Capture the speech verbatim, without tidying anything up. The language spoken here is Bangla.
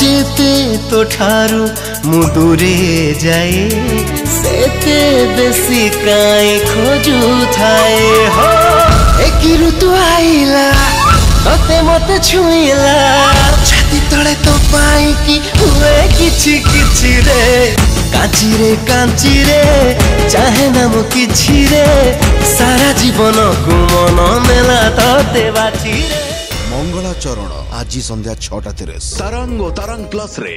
যেতে তো ঠারু মু দূরে যায় সেতে বেশি কাই খোঁজু থাই হো একি ঋতু আইলা তোতে মতে ছুঁইলা ছাতি তলে তো পাই কি হুয়ে কিছি কিছি রে কাঁচি রে কাঁচি রে চাহে না মু কিছি রে সারা জীবন কো মন মেলা তোতে বাঁচি রে। मंगलाचरण आज संध्या छटा तीस तरंग ओ तरंग प्लस रे।